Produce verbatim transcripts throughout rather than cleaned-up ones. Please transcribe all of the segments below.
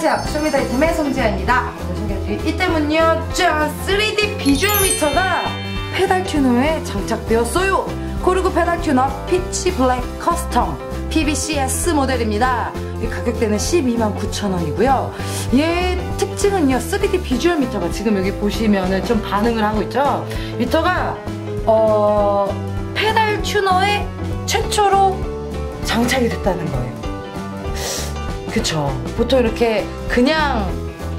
안녕하세요, 쇼미더 이템의 송지아입니다. 오늘 소개해드릴 이템은요, 짠! 쓰리디 비주얼 미터가 페달 튜너에 장착되었어요. 코르그 페달 튜너 피치블랙 커스텀 피비 씨에스 모델입니다. 이 가격대는 십이만 구천 원이고요. 얘 특징은요, 쓰리디 비주얼 미터가 지금 여기 보시면은 좀 반응을 하고 있죠. 미터가 어 페달 튜너에 최초로 장착이 됐다는 거예요. 그쵸, 보통 이렇게 그냥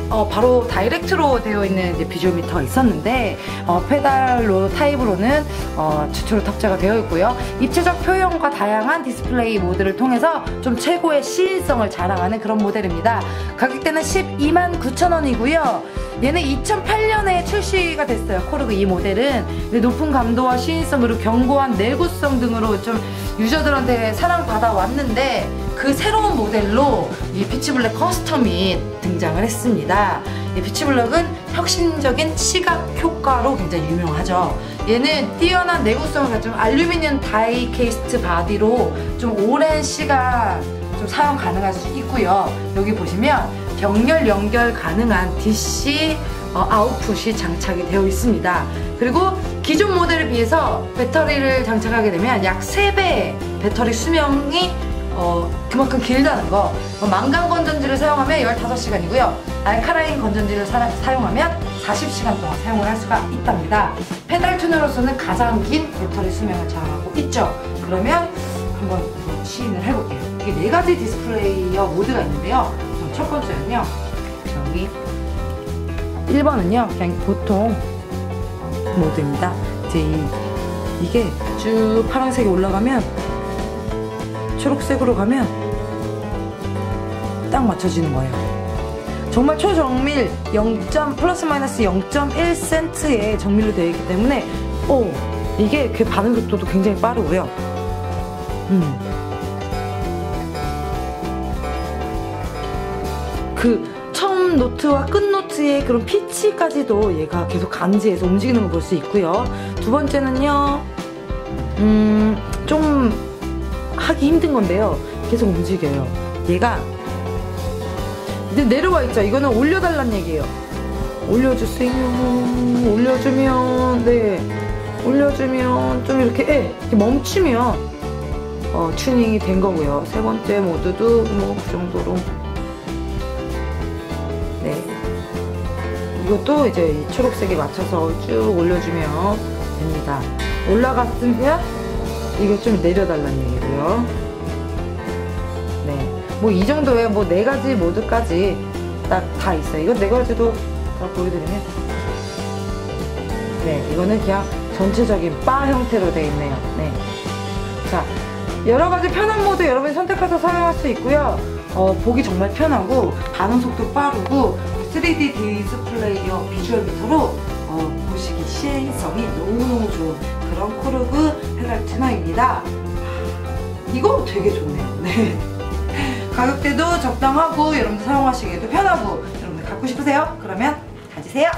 어, 바로 다이렉트로 되어 있는 이제 비주얼 미터가 있었는데 어, 페달로 타입으로는 어, 최초로 탑재가 되어 있고요. 입체적 표현과 다양한 디스플레이 모드를 통해서 좀 최고의 시인성을 자랑하는 그런 모델입니다. 가격대는 십이만 구천 원이고요. 얘는 이천팔 년에 출시가 됐어요. 코르그 이 모델은 근데 높은 감도와 시인성 그리고 견고한 내구성 등으로 좀 유저들한테 사랑받아 왔는데 그 새로운 모델로 이 피치블랙 커스텀이 등장을 했습니다. 이 피치블랙은 혁신적인 시각 효과로 굉장히 유명하죠. 얘는 뛰어난 내구성을 가진 알루미늄 다이 케이스트 바디로 좀 오랜 시간 좀 사용 가능할 수 있고요. 여기 보시면 병렬 연결 가능한 디씨 어, 아웃풋이 장착이 되어 있습니다. 그리고 기존 모델에 비해서 배터리를 장착하게 되면 약 세 배의 배터리 수명이 어, 그만큼 길다는 거. 망간 건전지를 사용하면 십오 시간이고요 알카라인 건전지를 사, 사용하면 사십 시간 동안 사용을 할 수가 있답니다. 페달 튜너로서는 가장 긴 배터리 수명을 자랑하고 있죠. 그러면 한번 시인을 해볼게요. 이게 네 가지 디스플레이어 모드가 있는데요, 첫 번째는요, 여기 일 번은요 그냥 보통 모드입니다. 이제 이, 이게 쭉 파란색이 올라가면 초록색으로 가면 딱 맞춰지는 거예요. 정말 초정밀 영 점 플러스 마이너스 영 점 일 센트의 정밀로 되어 있기 때문에 오, 이게 그 반응 속도도 굉장히 빠르고요. 음. 그 처음 노트와 끝 노트의 그런 피치까지도 얘가 계속 간지해서 움직이는 걸 볼 수 있고요. 두 번째는요, 음, 좀 하기 힘든 건데요, 계속 움직여요. 얘가 이제 내려와 있죠. 이거는 올려달란 얘기예요. 올려주세요. 올려주면, 네, 올려주면 좀 이렇게, 네, 이렇게 멈추면 어, 튜닝이 된 거고요. 세 번째 모드도 뭐 그 정도로, 네, 이것도 이제 이 초록색에 맞춰서 쭉 올려주면 됩니다. 올라갔으면 이거 좀 내려달라는 얘기고요. 네, 뭐 이 정도에 뭐 네 가지 모드까지 딱 다 있어요. 이거 네 가지도 다 보여드리면, 네, 이거는 그냥 전체적인 바 형태로 되어 있네요. 네, 자, 여러 가지 편한 모드 여러분이 선택해서 사용할 수 있고요. 어, 보기 정말 편하고 반응 속도 빠르고 쓰리디 디스플레이어 비주얼 미터로 어, 보시기 시인성이 너무너무 좋은 그런 코르그 페달 튜너입니다. 이거 되게 좋네요. 네. 가격대도 적당하고 여러분들 사용하시기에도 편하고 여러분들 갖고 싶으세요? 그러면 가지세요.